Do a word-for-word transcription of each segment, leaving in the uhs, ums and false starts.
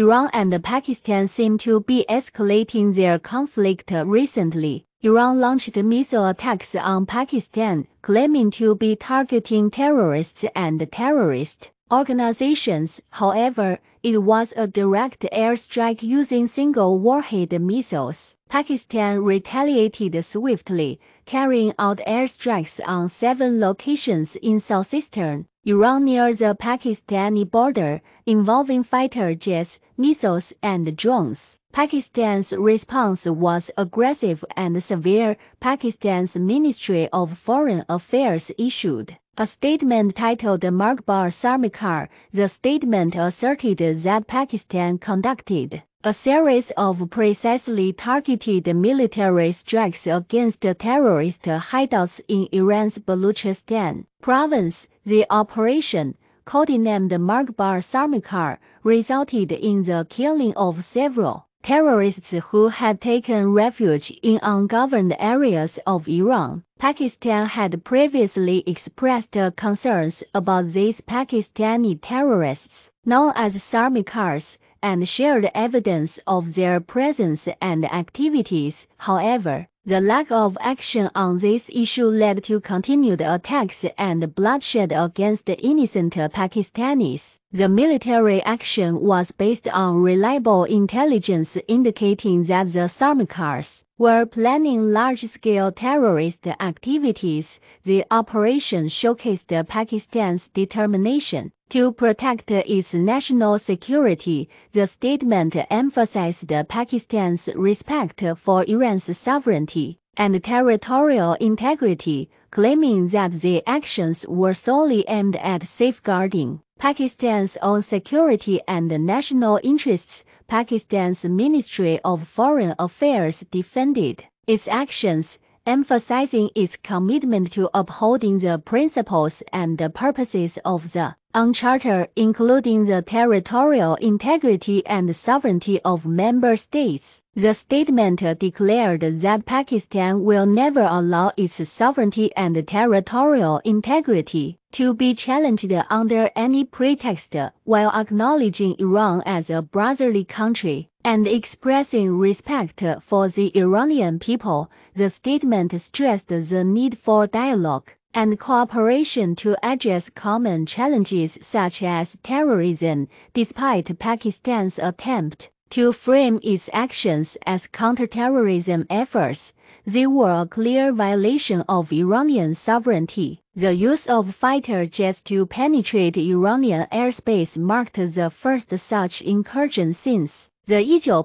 Iran and Pakistan seem to be escalating their conflict recently. Iran launched missile attacks on Pakistan, claiming to be targeting terrorists and terrorist organizations. However, it was a direct airstrike using single warhead missiles. Pakistan retaliated swiftly, carrying out airstrikes on seven locations in southeastern Iran near the Pakistani border, involving fighter jets, missiles, and drones. Pakistan's response was aggressive and severe. Pakistan's Ministry of Foreign Affairs issued a statement titled Marg Bar Sarmachar. The statement asserted that Pakistan conducted a series of precisely targeted military strikes against terrorist hideouts in Iran's Balochistan province. The operation, codenamed Marg Bar Sarmachar, resulted in the killing of several terrorists who had taken refuge in ungoverned areas of Iran. Pakistan had previously expressed concerns about these Pakistani terrorists, known as Sarmachars, and shared evidence of their presence and activities. However, the lack of action on this issue led to continued attacks and bloodshed against innocent Pakistanis. The military action was based on reliable intelligence indicating that the Sarmachars were planning large-scale terrorist activities. The operation showcased Pakistan's determination to protect its national security. The statement emphasized Pakistan's respect for Iran's sovereignty and territorial integrity, claiming that the actions were solely aimed at safeguarding Pakistan's own security and national interests. Pakistan's Ministry of Foreign Affairs defended its actions, emphasizing its commitment to upholding the principles and the purposes of the UN Charter, including the territorial integrity and sovereignty of member states. The statement declared that Pakistan will never allow its sovereignty and territorial integrity to be challenged under any pretext, while acknowledging Iran as a brotherly country and expressing respect for the Iranian people. The statement stressed the need for dialogue and cooperation to address common challenges such as terrorism, despite Pakistan's attempt to frame its actions as counterterrorism efforts. They were a clear violation of Iranian sovereignty. The use of fighter jets to penetrate Iranian airspace marked the first such incursion since the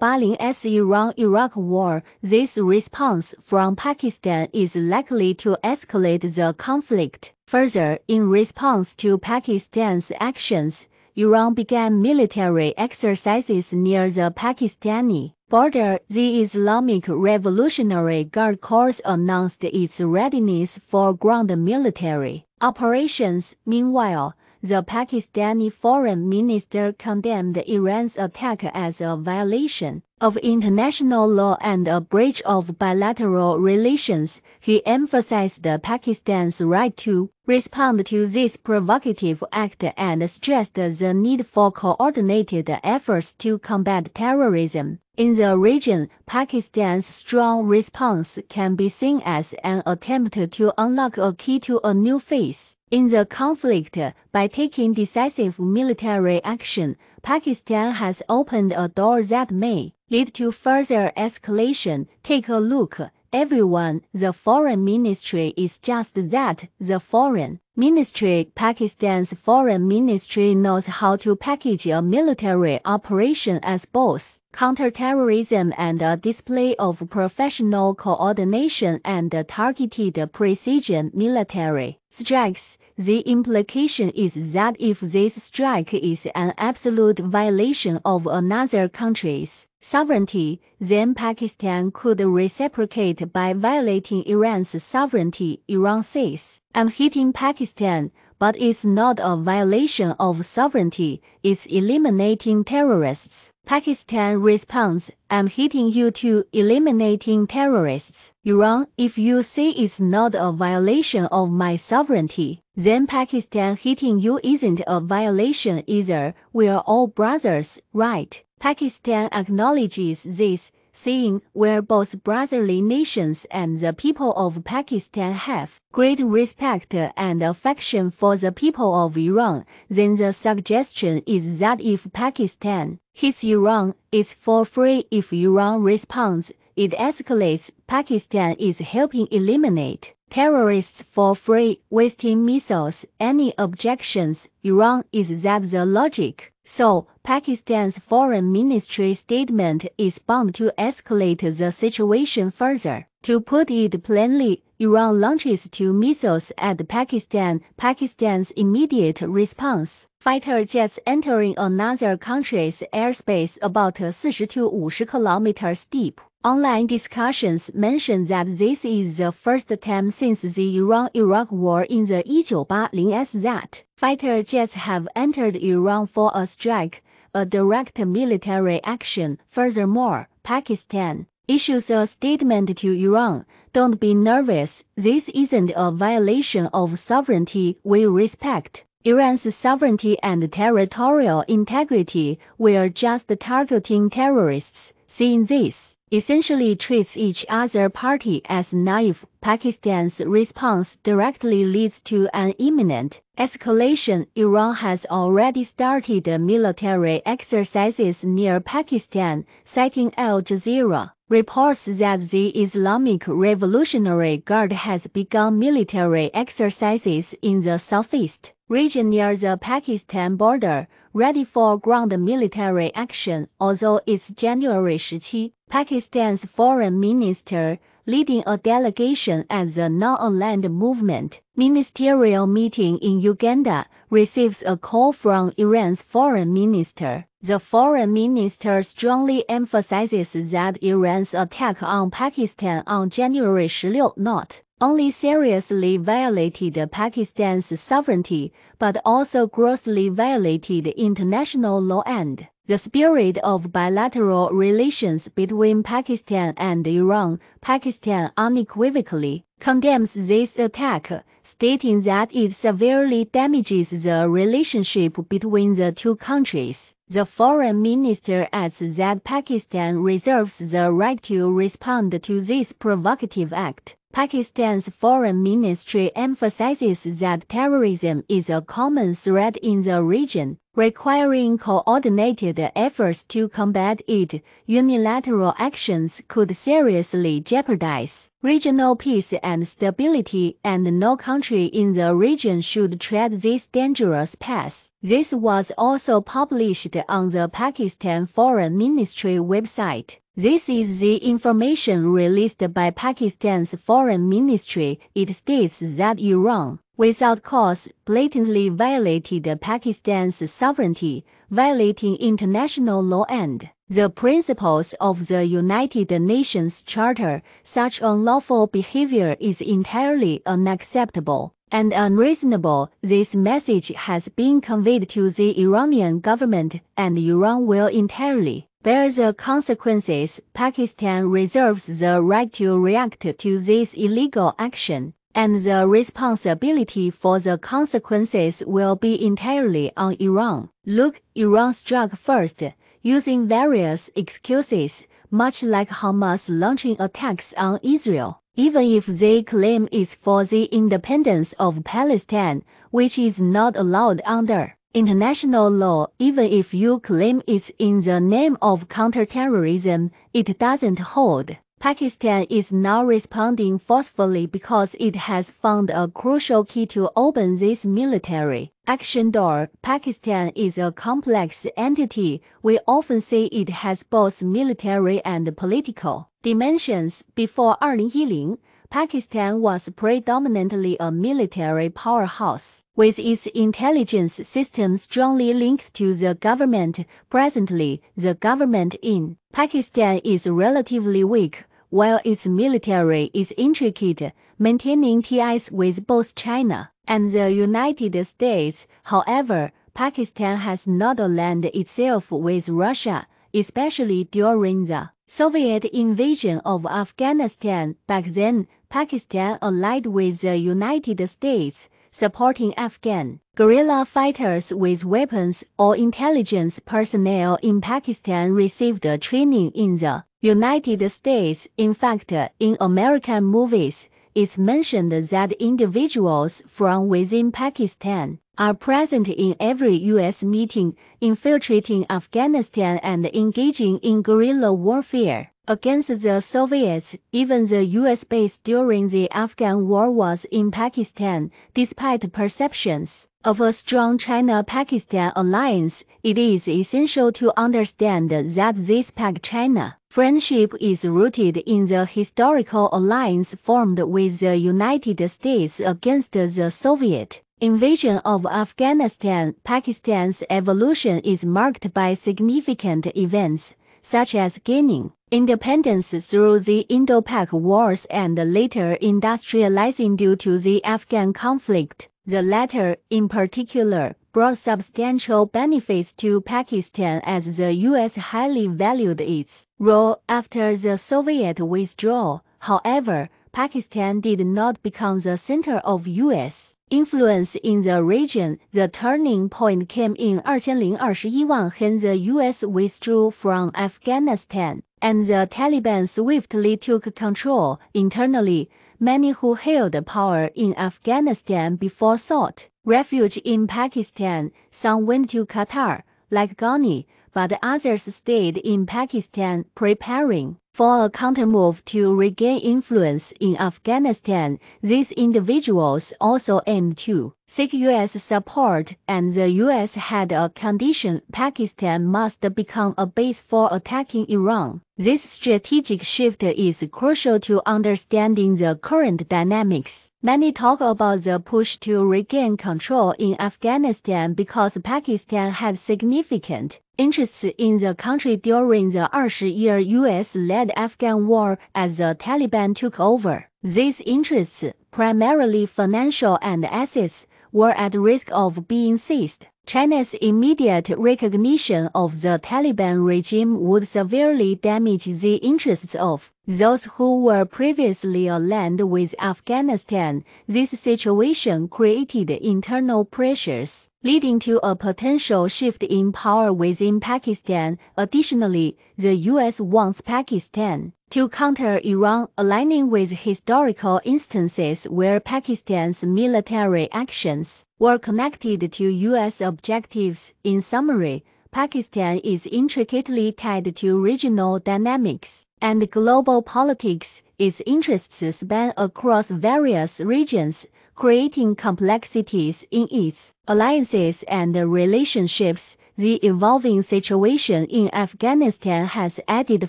nineteen eighty Iran-Iraq war. This response from Pakistan is likely to escalate the conflict further. In response to Pakistan's actions, Iran began military exercises near the Pakistani border. The Islamic Revolutionary Guard Corps announced its readiness for ground military operations. Meanwhile, the Pakistani foreign minister condemned Iran's attack as a violation of international law and a breach of bilateral relations. He emphasized Pakistan's right to respond to this provocative act and stressed the need for coordinated efforts to combat terrorism in the region. Pakistan's strong response can be seen as an attempt to unlock a key to a new phase in the conflict. By taking decisive military action, Pakistan has opened a door that may lead to further escalation. Take a look, everyone. The foreign ministry is just that, the foreign ministry. Pakistan's foreign ministry knows how to package a military operation as both counterterrorism and a display of professional coordination and targeted precision military strikes. The implication is that if this strike is an absolute violation of another country's sovereignty, then Pakistan could reciprocate by violating Iran's sovereignty. Iran says, "I'm hitting Pakistan, but it's not a violation of sovereignty, it's eliminating terrorists." Pakistan responds, "I'm hitting you to eliminating terrorists." Iran, "If you say it's not a violation of my sovereignty, then Pakistan hitting you isn't a violation either. We're all brothers, right?" Pakistan acknowledges this, saying we're both brotherly nations and the people of Pakistan have great respect and affection for the people of Iran. Then the suggestion is that if Pakistan hits Iran, it's for free. If Iran responds, it escalates. Pakistan is helping eliminate terrorists for free, wasting missiles. Any objections? Iran, is that the logic? So, Pakistan's foreign ministry statement is bound to escalate the situation further. To put it plainly, Iran launches two missiles at Pakistan. Pakistan's immediate response: fighter jets entering another country's airspace about forty to fifty kilometers deep. Online discussions mention that this is the first time since the Iran-Iraq war in the nineteen eighties that fighter jets have entered Iran for a strike, a direct military action. Furthermore, Pakistan issues a statement to Iran: don't be nervous, this isn't a violation of sovereignty, we respect Iran's sovereignty and territorial integrity, we're just targeting terrorists. Seeing this, essentially treats each other party as naive. Pakistan's response directly leads to an imminent escalation. Iran has already started military exercises near Pakistan, citing Al Jazeera reports that the Islamic Revolutionary Guard has begun military exercises in the southeast region near the Pakistan border, ready for ground military action. Although it's January seventeenth, Pakistan's foreign minister, leading a delegation at the Non-Aligned Movement ministerial meeting in Uganda, receives a call from Iran's foreign minister. The foreign minister strongly emphasizes that Iran's attack on Pakistan on January sixteenth not only seriously violated Pakistan's sovereignty, but also grossly violated international law and the spirit of bilateral relations between Pakistan and Iran. Pakistan unequivocally condemns this attack, stating that it severely damages the relationship between the two countries. The foreign minister adds that Pakistan reserves the right to respond to this provocative act. Pakistan's foreign ministry emphasizes that terrorism is a common threat in the region, requiring coordinated efforts to combat it. Unilateral actions could seriously jeopardize regional peace and stability, and no country in the region should tread this dangerous path. This was also published on the Pakistan Foreign Ministry website. This is the information released by Pakistan's foreign ministry. It states that Iran, without cause, blatantly violated Pakistan's sovereignty, violating international law and the principles of the United Nations Charter. Such unlawful behavior is entirely unacceptable and unreasonable. This message has been conveyed to the Iranian government, and Iran will entirely bear the consequences. Pakistan reserves the right to react to this illegal action, and the responsibility for the consequences will be entirely on Iran. Look, Iran struck first, using various excuses, much like Hamas launching attacks on Israel. Even if they claim it's for the independence of Palestine, which is not allowed under international law, even if you claim it's in the name of counterterrorism, it doesn't hold. Pakistan is now responding forcefully because it has found a crucial key to open this military action door. Pakistan is a complex entity. We often say it has both military and political dimensions. Before twenty ten, Pakistan was predominantly a military powerhouse, with its intelligence system strongly linked to the government. Presently, the government in Pakistan is relatively weak, while its military is intricate, maintaining ties with both China and the United States. However, Pakistan has not aligned itself with Russia, especially during the Soviet invasion of Afghanistan. Back then, Pakistan allied with the United States, supporting Afghan guerrilla fighters with weapons or intelligence personnel in Pakistan received training in the United States. In fact, in American movies, it's mentioned that individuals from within Pakistan are present in every U S meeting, infiltrating Afghanistan and engaging in guerrilla warfare against the Soviets. Even the U S base during the Afghan war was in Pakistan. Despite perceptions of a strong China-Pakistan alliance, it is essential to understand that this Pak-China friendship is rooted in the historical alliance formed with the United States against the Soviet invasion of Afghanistan. Pakistan's evolution is marked by significant events, such as gaining independence through the Indo-Pak Wars and later industrializing due to the Afghan conflict. The latter, in particular, brought substantial benefits to Pakistan as the U S highly valued its role after the Soviet withdrawal. However, Pakistan did not become the center of U S influence in the region. The turning point came in twenty twenty-one when the U S withdrew from Afghanistan, and the Taliban swiftly took control. Internally, many who held power in Afghanistan before sought refuge in Pakistan. Some went to Qatar, like Ghani, but others stayed in Pakistan, preparing for a countermove to regain influence in Afghanistan. These individuals also aimed to seek U S support, and the U S had a condition: Pakistan must become a base for attacking Iran. This strategic shift is crucial to understanding the current dynamics. Many talk about the push to regain control in Afghanistan because Pakistan had significant interests in the country during the twenty-year U S-led Afghan war as the Taliban took over. These interests, primarily financial and assets, were at risk of being seized. China's immediate recognition of the Taliban regime would severely damage the interests of those who were previously aligned with Afghanistan. This situation created internal pressures, leading to a potential shift in power within Pakistan. Additionally, the U S wants Pakistan to counter Iran, aligning with historical instances where Pakistan's military actions were connected to U S objectives. In summary, Pakistan is intricately tied to regional dynamics and global politics. Its interests span across various regions, creating complexities in its alliances and relationships. The evolving situation in Afghanistan has added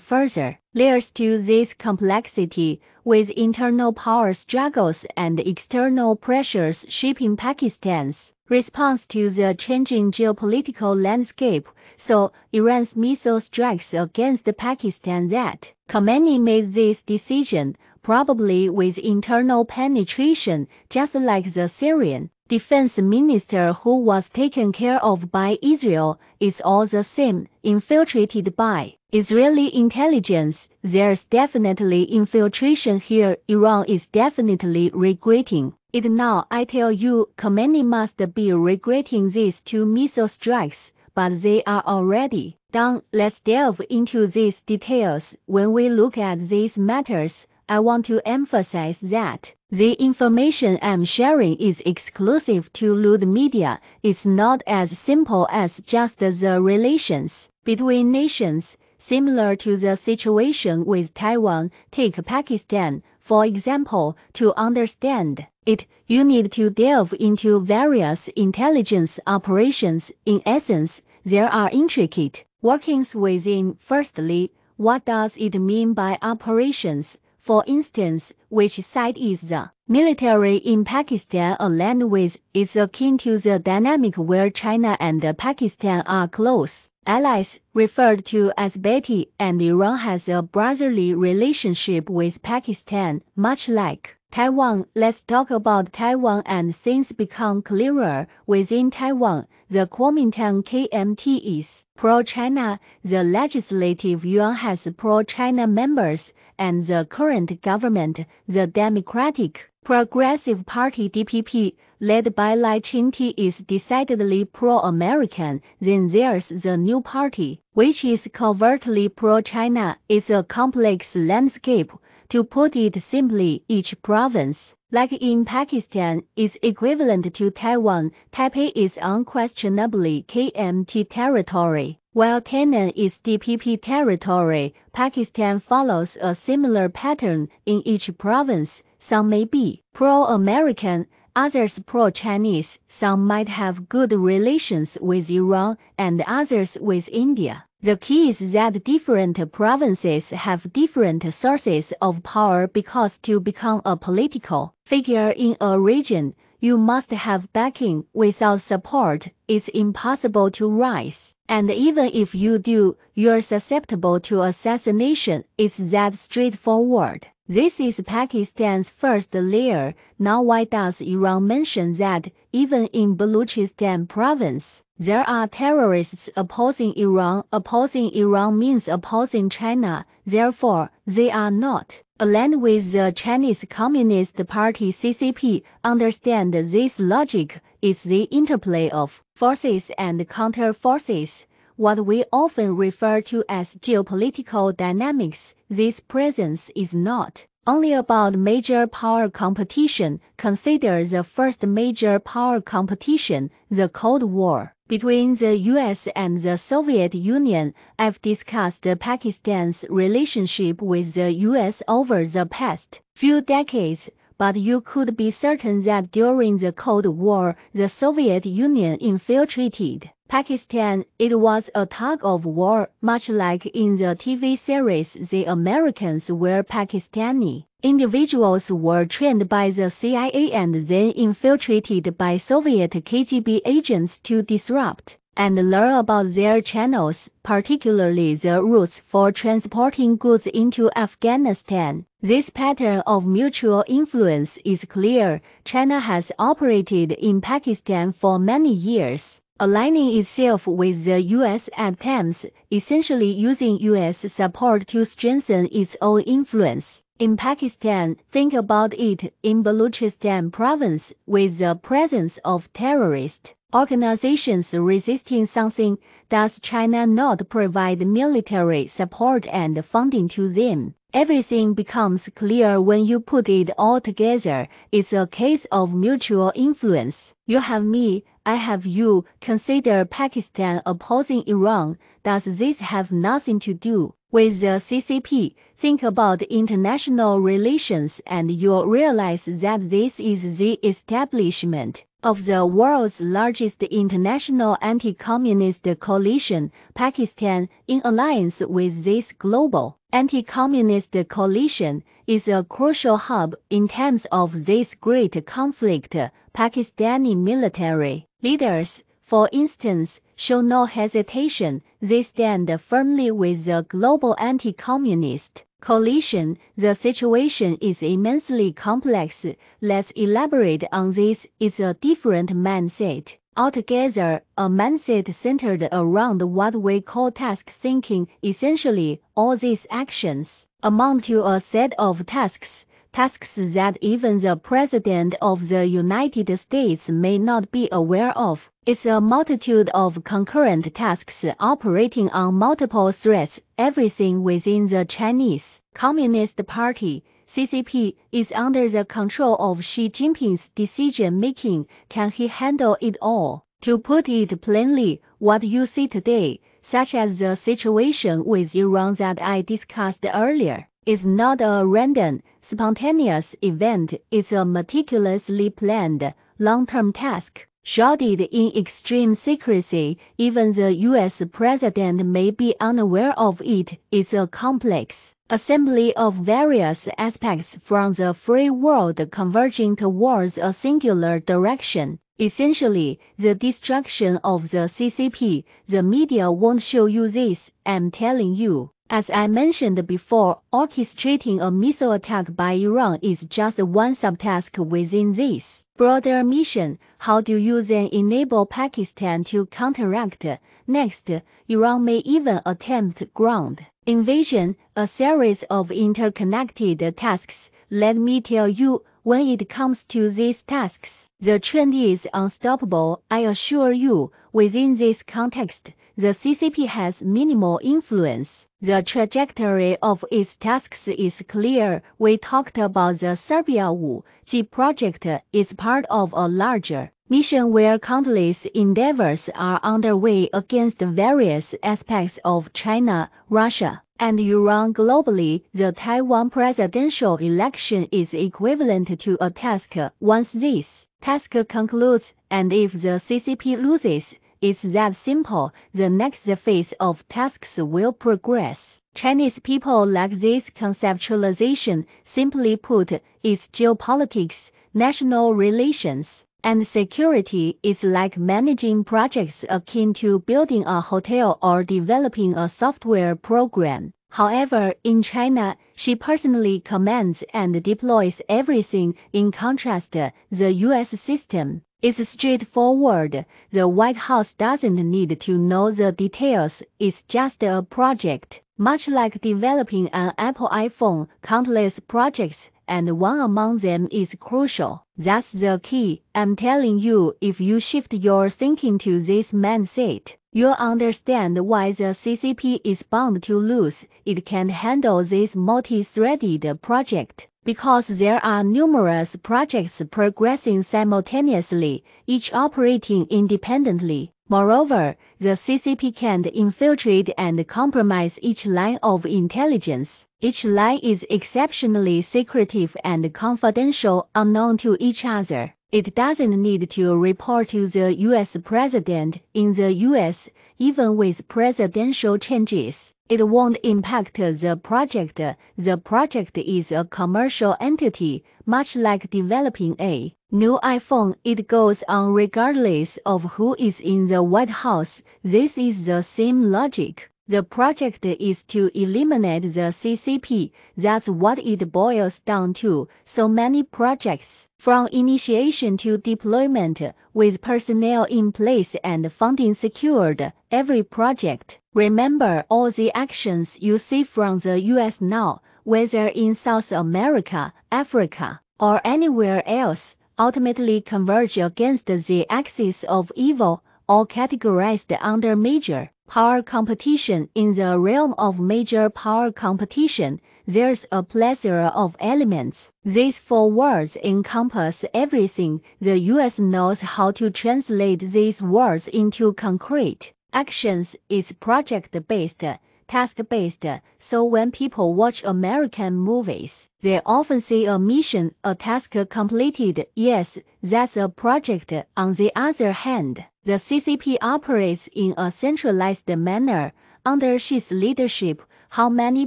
further layers to this complexity, with internal power struggles and external pressures shaping Pakistan's response to the changing geopolitical landscape. So, Iran's missile strikes against Pakistan that Khamenei made this decision, probably with internal penetration, just like the Syrian defense minister who was taken care of by Israel. It's all the same, infiltrated by Israeli intelligence. There's definitely infiltration here. Iran is definitely regretting it now. I tell you, Khamenei must be regretting these two missile strikes, but they are already done. Let's delve into these details. When we look at these matters, I want to emphasize that the information I'm sharing is exclusive to Lud Media. It's not as simple as just the relations between nations. Similar to the situation with Taiwan, take Pakistan, for example. To understand it, you need to delve into various intelligence operations. In essence, there are intricate workings within. Firstly, what does it mean by operations? For instance, which side is the military in Pakistan aligned with? It's akin to the dynamic where China and Pakistan are close allies, referred to as Betty, and Iran has a brotherly relationship with Pakistan, much like Taiwan. Let's talk about Taiwan, and things become clearer. Within Taiwan, the Kuomintang K M T is pro-China, the Legislative Yuan has pro-China members, and the current government, the Democratic Progressive Party D P P, led by Lai Ching-te is decidedly pro-American, then there's the New Party, which is covertly pro-China. It's a complex landscape. To put it simply, each province, like in Pakistan, is equivalent to Taiwan. Taipei is unquestionably K M T territory, while Tainan is D P P territory. Pakistan follows a similar pattern. In each province, some may be pro-American, others pro-Chinese, some might have good relations with Iran, and others with India. The key is that different provinces have different sources of power, because to become a political figure in a region, you must have backing. Without support, it's impossible to rise. And even if you do, you're susceptible to assassination. It's that straightforward. This is Pakistan's first layer. Now, why does Iran mention that even in Balochistan province, there are terrorists opposing Iran? Opposing Iran means opposing China, therefore, they are not aligned with the Chinese Communist Party C C P. Understand this logic. It's the interplay of forces and counter-forces, what we often refer to as geopolitical dynamics. This presence is not only about major power competition. Consider the first major power competition, the Cold War, between the U S and the Soviet Union. I've discussed Pakistan's relationship with the U S over the past few decades, but you could be certain that during the Cold War, the Soviet Union infiltrated Pakistan. It was a tug-of-war, much like in the T V series The Americans, where Pakistani individuals were trained by the C I A and then infiltrated by Soviet K G B agents to disrupt and learn about their channels, particularly the routes for transporting goods into Afghanistan. This pattern of mutual influence is clear. China has operated in Pakistan for many years, aligning itself with the U S at times, essentially using U S support to strengthen its own influence in Pakistan. Think about it. In Balochistan province, with the presence of terrorist organizations resisting something, does China not provide military support and funding to them? Everything becomes clear when you put it all together. It's a case of mutual influence. You have me, I have you. Consider Pakistan opposing Iran. Does this have nothing to do with the C C P? Think about international relations and you'll realize that this is the establishment of the world's largest international anti-communist coalition. Pakistan, in alliance with this global anti-communist coalition, is a crucial hub in times of this great conflict. Pakistani military leaders, for instance, show no hesitation. They stand firmly with the global anti-communist coalition. The situation is immensely complex. Let's elaborate on this. It's a different mindset altogether, a mindset centered around what we call task thinking. Essentially, all these actions amount to a set of tasks, tasks that even the President of the United States may not be aware of. It's a multitude of concurrent tasks operating on multiple threads. Everything within the Chinese Communist Party, C C P, is under the control of Xi Jinping's decision-making. Can he handle it all? To put it plainly, what you see today, such as the situation with Iran that I discussed earlier, is not a random, spontaneous event. It's a meticulously planned, long-term task, shrouded in extreme secrecy. Even the U S president may be unaware of it. It's a complex assembly of various aspects from the free world converging towards a singular direction. Essentially, the destruction of the C C P. The media won't show you this, I'm telling you. As I mentioned before, orchestrating a missile attack by Iran is just one subtask within this broader mission. How do you then enable Pakistan to counteract? Next, Iran may even attempt ground invasion, a series of interconnected tasks. Let me tell you, when it comes to these tasks. The trend is unstoppable, I assure you. Within this context, the C C P has minimal influence. The trajectory of its tasks is clear. We talked about the Serbia Wu G project is part of a larger mission where countless endeavors are underway against various aspects of China, Russia, and Iran globally. The Taiwan presidential election is equivalent to a task. Once this task concludes, and if the C C P loses, it's that simple. The next phase of tasks will progress. Chinese people like this conceptualization. Simply put, its geopolitics, national relations, and security is like managing projects akin to building a hotel or developing a software program. However, in China, she personally commands and deploys everything. In contrast, the U S system is straightforward. The White House doesn't need to know the details. It's just a project. Much like developing an Apple iPhone, countless projects, and one among them is crucial. That's the key. I'm telling you, if you shift your thinking to this mindset, you'll understand why the C C P is bound to lose. It can handle this multi-threaded project because there are numerous projects progressing simultaneously, each operating independently. Moreover, the C C P can infiltrate and compromise each line of intelligence. Each line is exceptionally secretive and confidential, unknown to each other. It doesn't need to report to the U S president. In the U S, even with presidential changes, it won't impact the project. The project is a commercial entity, much like developing a new iPhone. It goes on regardless of who is in the White House. This is the same logic. The project is to eliminate the C C P. That's what it boils down to. So many projects, from initiation to deployment, with personnel in place and funding secured, every project. Remember all the actions you see from the U S now, whether in South America, Africa, or anywhere else, ultimately converge against the axis of evil, all categorized under major power competition. In the realm of major power competition, there's a plethora of elements. These four words encompass everything. The U S knows how to translate these words into concrete actions. It's project-based, task-based, so when people watch American movies, they often see a mission, a task completed. Yes, that's a project. On the other hand, the C C P operates in a centralized manner. Under Xi's leadership, how many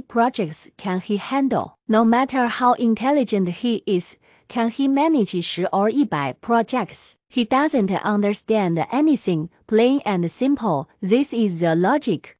projects can he handle? No matter how intelligent he is, can he manage ten or one hundred projects? He doesn't understand anything. Plain and simple, this is the logic.